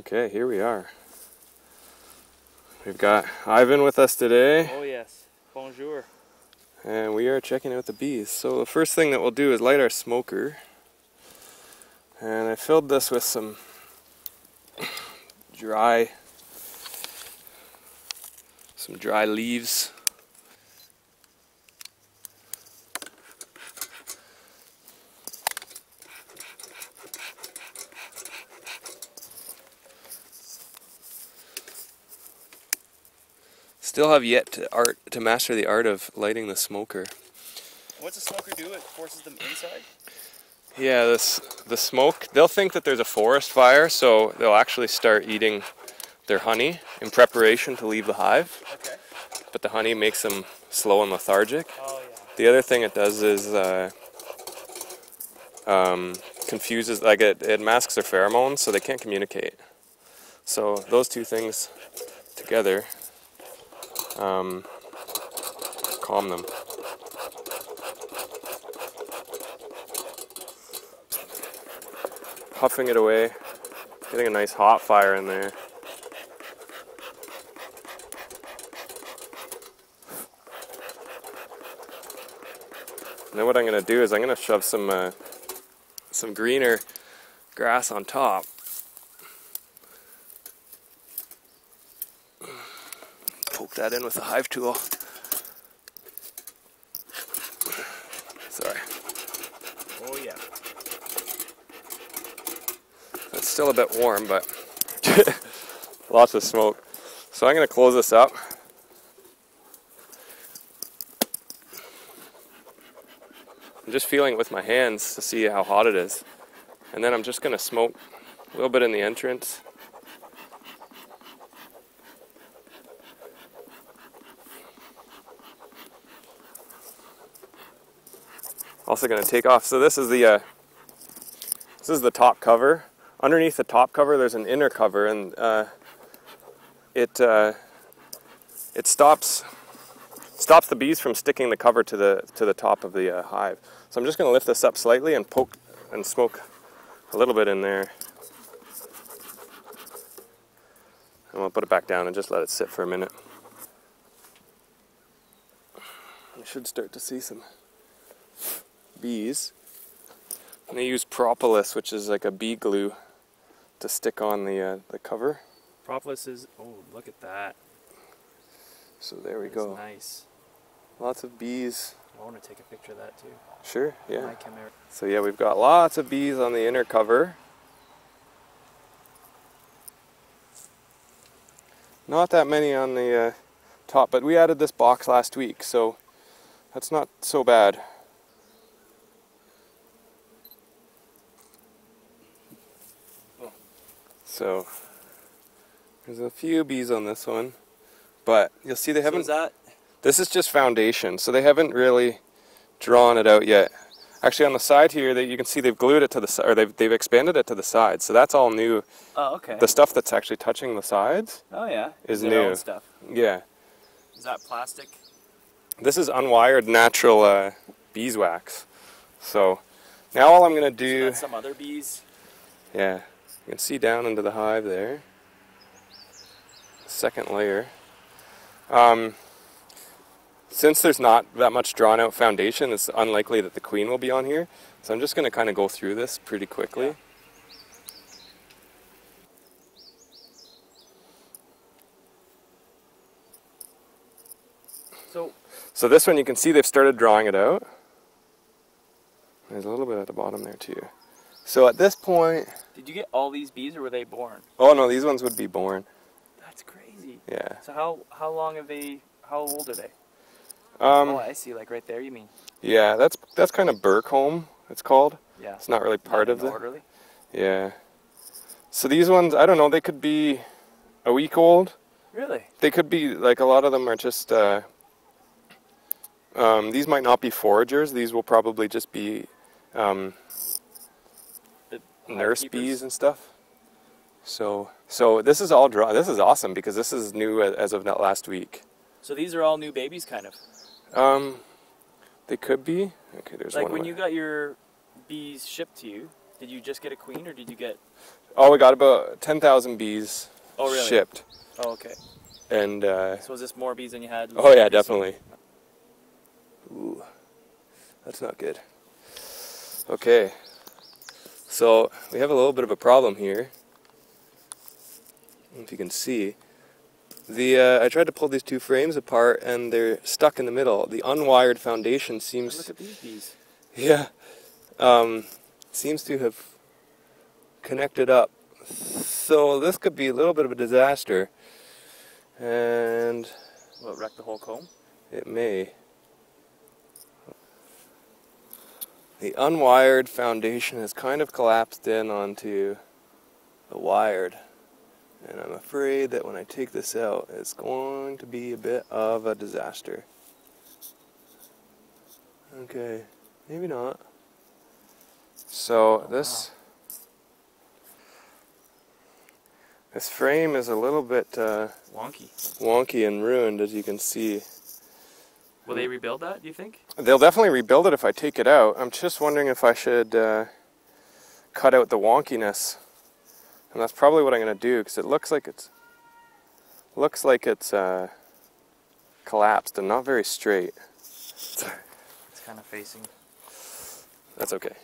Okay, here we are. We've got Ivan with us today. Oh yes, bonjour. And we are checking out the bees. So the first thing that we'll do is light our smoker. And I filled this with some dry leaves. Still have yet to master the art of lighting the smoker. What's a smoker do? It forces them inside? Yeah, the smoke, they'll think that there's a forest fire, so they'll actually start eating their honey in preparation to leave the hive. Okay. But the honey makes them slow and lethargic. Oh, yeah. The other thing it does is confuses, like it masks their pheromones, so they can't communicate. So those two things together calm them. Puffing it away, getting a nice hot fire in there. And then what I'm going to do is I'm going to shove some greener grass on top. That in with the hive tool. Sorry. Oh yeah. It's still a bit warm, but lots of smoke. So I'm going to close this up. I'm just feeling it with my hands to see how hot it is. And then I'm just going to smoke a little bit in the entrance. Also going to take off. So this is the top cover. Underneath the top cover, there's an inner cover, and it stops the bees from sticking the cover to the top of the hive. So I'm just going to lift this up slightly and poke and smoke a little bit in there, and we'll put it back down and just let it sit for a minute. You should start to see some bees, and they use propolis, which is like a bee glue, to stick on the cover. Propolis is, oh look at that. So there we go. Nice. Lots of bees. I want to take a picture of that too. Sure, yeah. My camera. So yeah, we've got lots of bees on the inner cover. Not that many on the top, but we added this box last week, so that's not so bad. So there's a few bees on this one, but you'll see they haven't. So is that? This is just foundation, so they haven't really drawn it out yet. Actually, on the side here, that you can see they've glued it to the side, or they've expanded it to the side. So that's all new. Oh, okay. The stuff that's actually touching the sides. Oh yeah. Is new. Their own stuff. Yeah. Is that plastic? This is unwired natural beeswax. So now all I'm gonna do. So that's some other bees. Yeah. You can see down into the hive there, second layer. Since there's not that much drawn out foundation, it's unlikely that the queen will be on here. So I'm just going to kind of go through this pretty quickly. Yeah. So this one you can see they've started drawing it out. There's a little bit at the bottom there too. So at this point... Did you get all these bees or were they born? Oh no, these ones would be born. That's crazy. Yeah. So how long have they... How old are they? Oh, I see, like right there you mean. Yeah, that's kind of burr comb, it's called. Yeah. It's not really part of the... Orderly? Yeah. So these ones, I don't know, they could be a week old. Really? They could be, like a lot of them are just... these might not be foragers, these will probably just be... nurse bees and stuff. So this is all drawn. This is awesome because this is new as of last week. So these are all new babies, kind of. They could be. Okay, there's one. Like when you got your bees shipped to you, Did you just get a queen, or did you get? Oh, we got about 10,000 bees. Oh, really? Shipped. Oh, okay. And so is this more bees than you had? Oh yeah, definitely. Ooh, that's not good. Okay, so we have a little bit of a problem here. If you can see, the I tried to pull these two frames apart, and they're stuck in the middle. The unwired foundation seems. Look at these bees. Yeah, seems to have connected up. So this could be a little bit of a disaster. And will it wreck the whole comb? It may. The unwired foundation has kind of collapsed in onto the wired, and I'm afraid that when I take this out, it's going to be a bit of a disaster. Okay, maybe not. So this frame is a little bit wonky and ruined, as you can see. Will they rebuild that, do you think? They'll definitely rebuild it if I take it out. I'm just wondering if I should cut out the wonkiness. And that's probably what I'm going to do, because it looks like it's collapsed and not very straight. It's kind of facing. That's okay.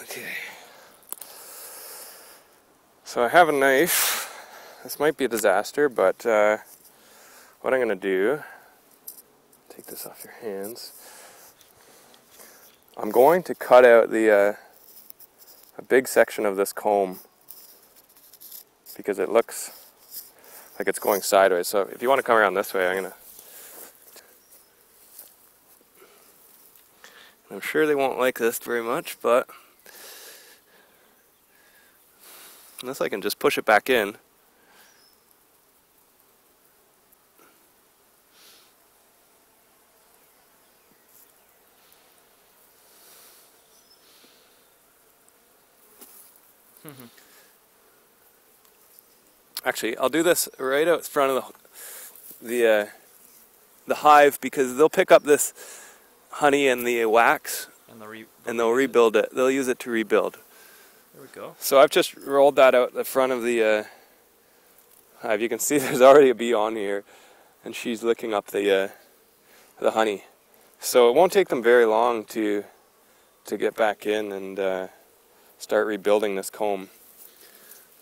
Okay. So I have a knife. This might be a disaster, but what I'm going to do, take this off your hands. I'm going to cut out a big section of this comb, because it looks like it's going sideways. So if you want to come around this way, I'm sure they won't like this very much, but unless I can just push it back in. Actually, I'll do this right out front of the hive, because they'll pick up this honey and the wax, and they'll rebuild it. They'll use it to rebuild. There we go. So I've just rolled that out the front of the hive. You can see there's already a bee on here, and she's licking up the honey. So it won't take them very long to get back in and start rebuilding this comb.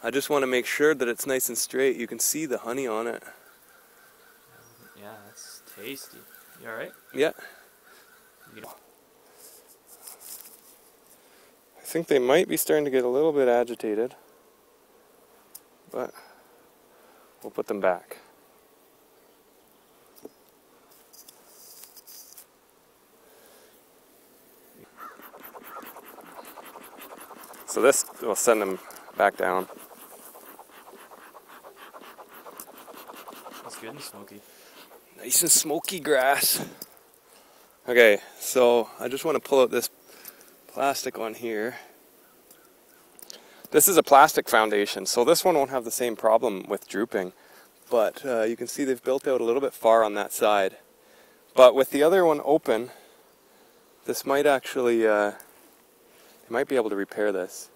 I just want to make sure that it's nice and straight. You can see the honey on it. Yeah, that's tasty. You all right? Yeah. I think they might be starting to get a little bit agitated, but we'll put them back. So this will send them back down. That's good and smoky. Nice and smoky grass. Okay, so I just want to pull out this plastic one here. This is a plastic foundation, so this one won't have the same problem with drooping, but you can see they've built out a little bit far on that side. But with the other one open, this might actually, they might be able to repair this.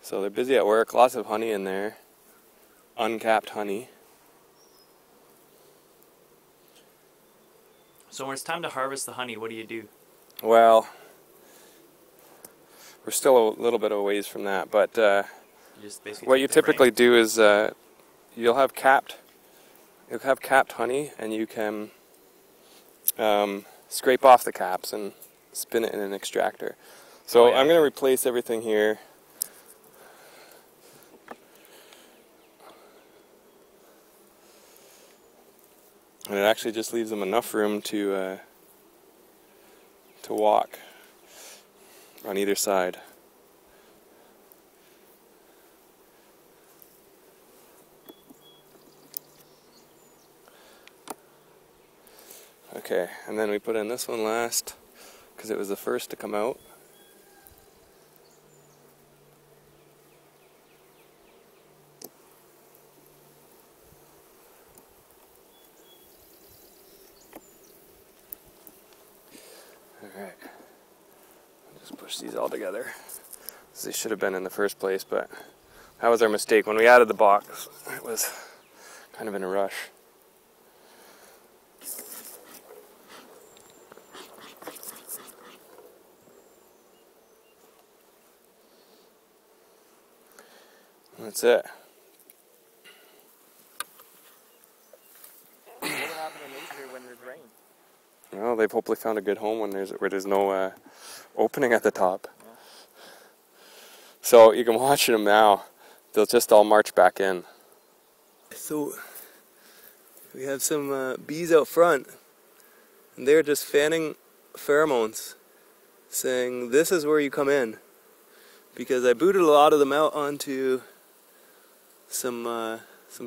So they're busy at work, lots of honey in there, uncapped honey. So when it's time to harvest the honey, what do you do? Well, we're still a little bit of ways from that, but what you typically do is you'll have capped honey, and you can scrape off the caps and spin it in an extractor. So I'm going to replace everything here. And it actually just leaves them enough room to walk on either side. Okay, and then we put in this one last, because it was the first to come out. push these all together. They should have been in the first place, but that was our mistake. When we added the box, it was kind of in a rush. That's it. What will happen in winter when there's rain? Well, they've hopefully found a good home when there's no opening at the top. Yeah. So you can watch them now; they'll just all march back in. So we have some bees out front, and they're just fanning pheromones, saying, "This is where you come in," because I booted a lot of them out onto some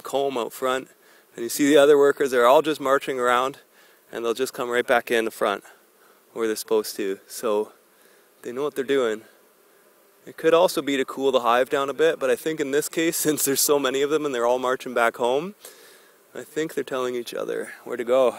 comb out front, and you see the other workers, they're all just marching around, and they'll just come right back in the front where they're supposed to. So they know what they're doing. It could also be to cool the hive down a bit, but I think in this case, since there's so many of them and they're all marching back home, I think they're telling each other where to go.